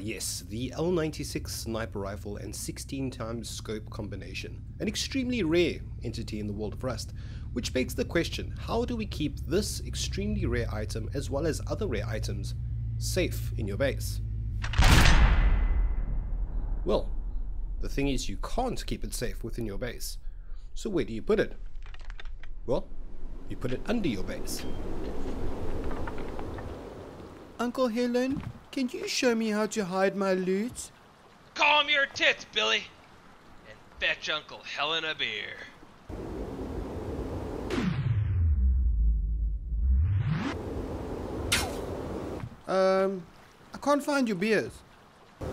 Yes, the L96 sniper rifle and 16 times scope combination, an extremely rare entity in the world of Rust, which begs the question, how do we keep this extremely rare item, as well as other rare items, safe in your base? Well, the thing is, you can't keep it safe within your base. So where do you put it? Well, you put it under your base. Uncle Helen, can you show me how to hide my loot? Calm your tits, Billy, and fetch Uncle Helen a beer. I can't find your beers. You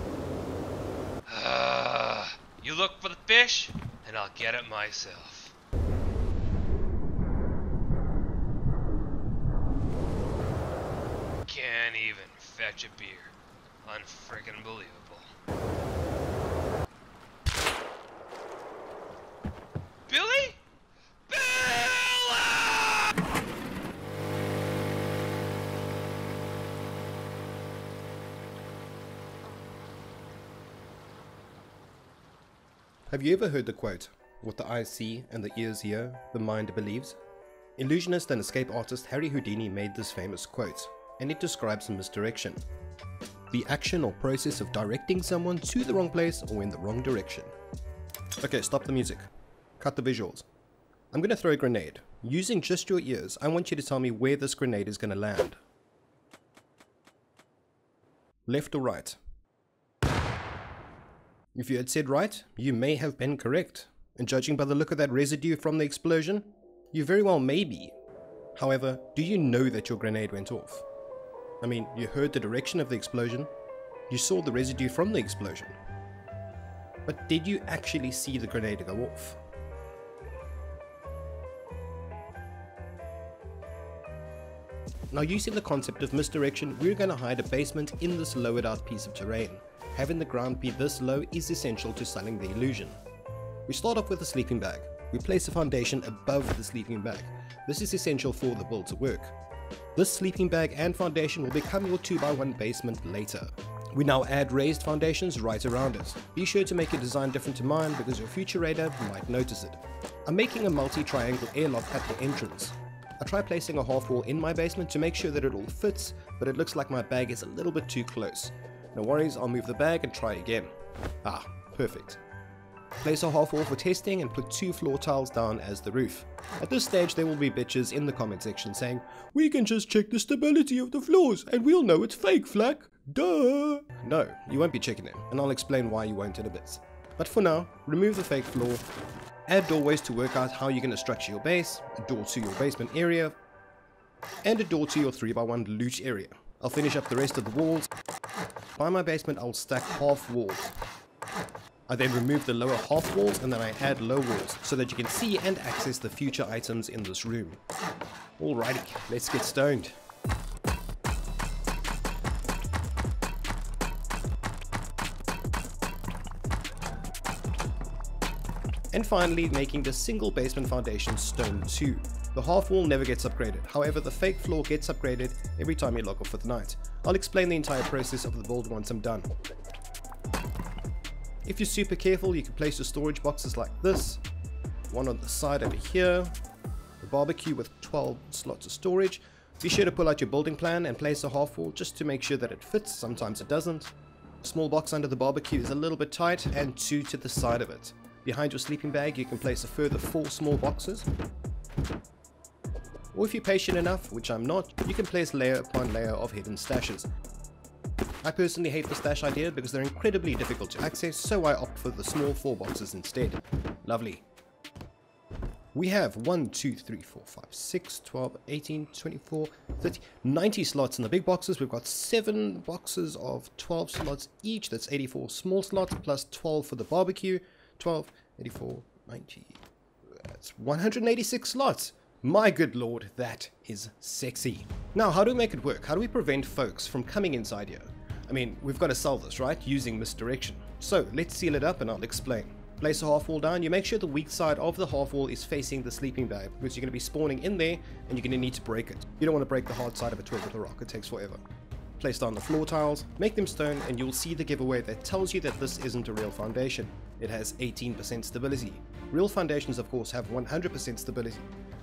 look for the fish, and I'll get it myself. Can't even fetch a beer. Unfreaking believable. Billy? Billy! Have you ever heard the quote, "What the eye see and the ears hear, the mind believes"? Illusionist and escape artist Harry Houdini made this famous quote, and it describes misdirection, the action or process of directing someone to the wrong place or in the wrong direction. Okay, stop the music. Cut the visuals. I'm going to throw a grenade. Using just your ears, I want you to tell me where this grenade is going to land. Left or right? If you had said right, you may have been correct. And judging by the look of that residue from the explosion, you very well may be. However, do you know that your grenade went off? I mean, you heard the direction of the explosion, you saw the residue from the explosion, but did you actually see the grenade go off? Now, using the concept of misdirection, we're going to hide a basement in this lowered out piece of terrain. Having the ground be this low is essential to selling the illusion. We start off with a sleeping bag. We place a foundation above the sleeping bag. This is essential for the build to work. This sleeping bag and foundation will become your 2x1 basement later. We now add raised foundations right around it. Be sure to make your design different to mine because your future radar might notice it. I'm making a multi-triangle airlock at the entrance. I try placing a half wall in my basement to make sure that it all fits, but it looks like my bag is a little bit too close. No worries, I'll move the bag and try again. Ah, perfect. Place a half wall for testing and put 2 floor tiles down as the roof. At this stage there will be bitches in the comment section saying, "We can just check the stability of the floors and we'll know it's fake flak, duh." No, you won't be checking them, and I'll explain why you won't in a bit. But for now, remove the fake floor, add doorways to work out how you're going to structure your base, a door to your basement area, and a door to your 3x1 loot area. I'll finish up the rest of the walls. By my basement I'll stack half walls. I then remove the lower half walls and then I add low walls so that you can see and access the future items in this room. Alrighty, let's get stoned. And finally, making the single basement foundation stone 2. The half wall never gets upgraded, however the fake floor gets upgraded every time you log off for the night. I'll explain the entire process of the build once I'm done. If you're super careful, you can place your storage boxes like this, one on the side over here, the barbecue with 12 slots of storage. Be sure to pull out your building plan and place a half wall just to make sure that it fits, sometimes it doesn't. A small box under the barbecue is a little bit tight, and 2 to the side of it. Behind your sleeping bag you can place a further 4 small boxes. Or if you're patient enough, which I'm not, you can place layer upon layer of hidden stashes. I personally hate the stash idea because they're incredibly difficult to access, so I opt for the small 4 boxes instead. Lovely. We have 1, 2, 3, 4, 5, 6, 12, 18, 24, 30, 90 slots in the big boxes. We've got 7 boxes of 12 slots each, that's 84 small slots, plus 12 for the barbecue, 12, 84, 90, that's 186 slots. My good lord, that is sexy. Now, how do we make it work? How do we prevent folks from coming inside here? I mean, we've got to solve this, right? Using misdirection. So let's seal it up and I'll explain. Place a half wall down. You make sure the weak side of the half wall is facing the sleeping bag because you're going to be spawning in there and you're going to need to break it. You don't want to break the hard side of a twig with a rock. It takes forever. Place down the floor tiles, make them stone, and you'll see the giveaway that tells you that this isn't a real foundation. It has 18% stability. Real foundations of course have 100% stability.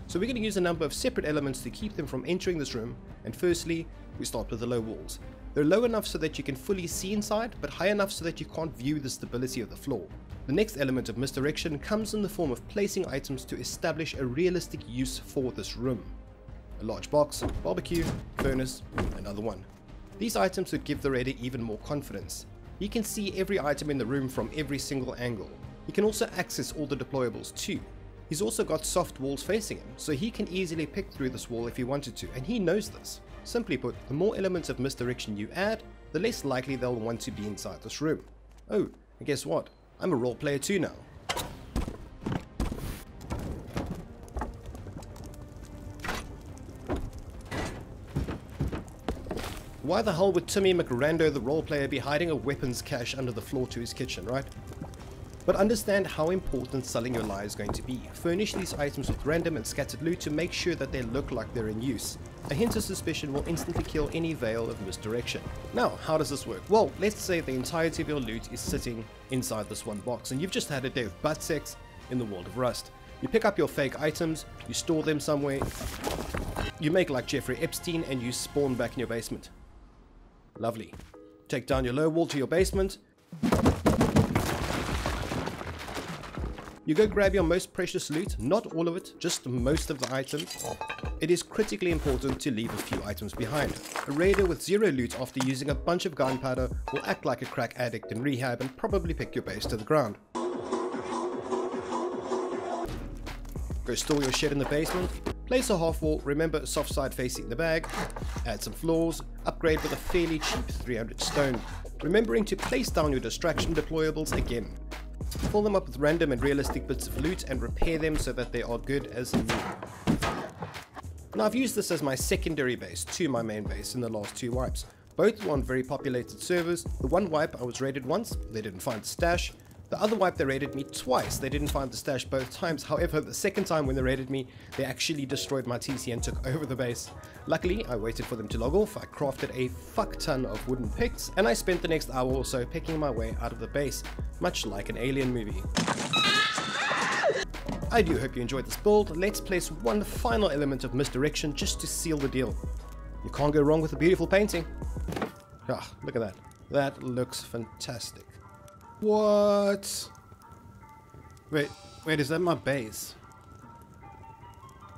So we're going to use a number of separate elements to keep them from entering this room, and firstly we start with the low walls. They're low enough so that you can fully see inside, but high enough so that you can't view the stability of the floor. The next element of misdirection comes in the form of placing items to establish a realistic use for this room. A large box, barbecue, furnace, another one. These items would give the raider even more confidence. He can see every item in the room from every single angle. He can also access all the deployables too. He's also got soft walls facing him, so he can easily pick through this wall if he wanted to, and he knows this. Simply put, the more elements of misdirection you add, the less likely they'll want to be inside this room. Oh, and guess what? I'm a role player too now. Why the hell would Timmy McRando the role player be hiding a weapons cache under the floor to his kitchen, right? But understand how important selling your lie is going to be. Furnish these items with random and scattered loot to make sure that they look like they're in use. A hint of suspicion will instantly kill any veil of misdirection. Now, how does this work? Well, let's say the entirety of your loot is sitting inside this one box, and you've just had a day of butt sex in the world of Rust. You pick up your fake items, you store them somewhere, you make like Jeffrey Epstein, and you spawn back in your basement. Lovely. Take down your low wall to your basement. You go grab your most precious loot, not all of it, just most of the items. It is critically important to leave a few items behind. A raider with zero loot after using a bunch of gunpowder will act like a crack addict in rehab and probably pick your base to the ground. Go store your shit in the basement, place a half wall, remember a soft side facing the bag, add some floors, upgrade with a fairly cheap 300 stone, remembering to place down your distraction deployables again. Fill them up with random and realistic bits of loot and repair them so that they are good as new. Now I've used this as my secondary base to my main base in the last two wipes. Both were on very populated servers. The one wipe I was raided once, they didn't find the stash. The other wipe they raided me twice, they didn't find the stash both times. However, the second time when they raided me, they actually destroyed my TC and took over the base. Luckily, I waited for them to log off, I crafted a fuck ton of wooden picks, and I spent the next hour or so picking my way out of the base, much like an alien movie. I do hope you enjoyed this build. Let's place one final element of misdirection just to seal the deal. You can't go wrong with a beautiful painting. Ah, look at that. That looks fantastic. What? Wait, is that my base?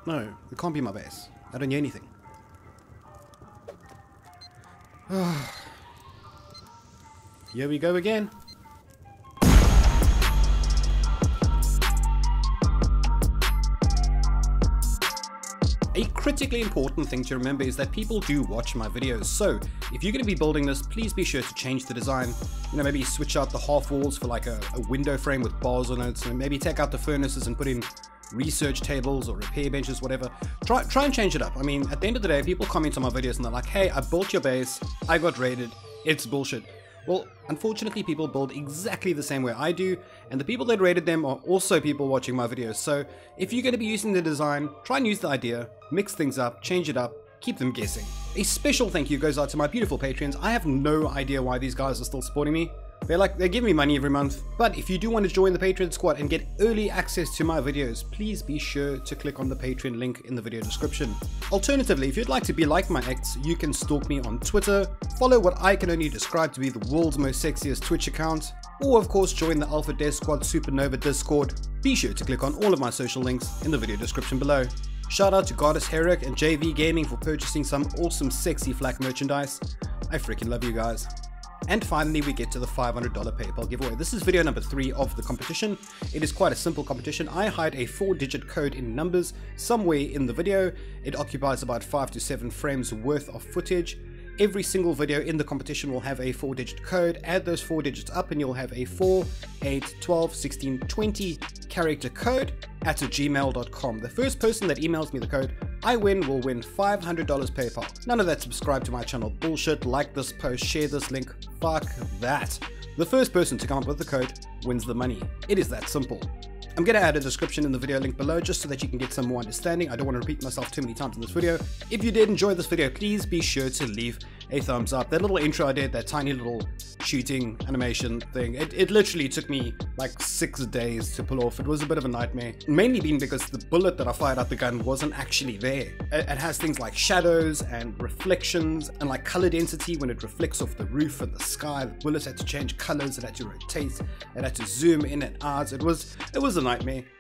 No, it can't be my base. I don't hear anything. Here we go again. A critically important thing to remember is that people do watch my videos, so if you're going to be building this, please be sure to change the design. You know, maybe switch out the half walls for like a window frame with bars on it, so maybe take out the furnaces and put in research tables or repair benches, whatever. Try and change it up. I mean, at the end of the day, people comment on my videos and they're like, hey, I built your base, I got raided, it's bullshit. Well, unfortunately, people build exactly the same way I do, and the people that rated them are also people watching my videos, so if you're going to be using the design, try and use the idea, mix things up, change it up, keep them guessing. A special thank you goes out to my beautiful Patreons. I have no idea why these guys are still supporting me. They give me money every month, but if you do want to join the Patreon squad and get early access to my videos, please be sure to click on the Patreon link in the video description. Alternatively, if you'd like to be like my ex, you can stalk me on Twitter, follow what I can only describe to be the world's most sexiest Twitch account, or of course join the Alpha Death Squad Supernova Discord. Be sure to click on all of my social links in the video description below. Shout out to Goddess Herrick and JV Gaming for purchasing some awesome sexy flak merchandise. I freaking love you guys. And finally, we get to the $500 PayPal giveaway. This is video number 3 of the competition. It is quite a simple competition. I hide a 4-digit code in numbers somewhere in the video. It occupies about 5 to 7 frames worth of footage. Every single video in the competition will have a 4-digit code. Add those 4 digits up and you'll have a 4, 8, 12, 16, 20 character code at gmail.com. The first person that emails me the code I win will win $500 PayPal. None of that subscribe to my channel bullshit, like this post, share this link, fuck that. The first person to come up with the code wins the money. It is that simple. I'm going to add a description in the video link below just so that you can get some more understanding. I don't want to repeat myself too many times in this video. If you did enjoy this video, please be sure to leave a thumbs up. That little intro I did, that tiny little shooting animation thing, it literally took me like 6 days to pull off. It was a bit of a nightmare, mainly being because the bullet that I fired out the gun wasn't actually there. It has things like shadows and reflections and like color density when it reflects off the roof and the sky. The bullets had to change colors, it had to rotate, it had to zoom in and out. It was a nightmare.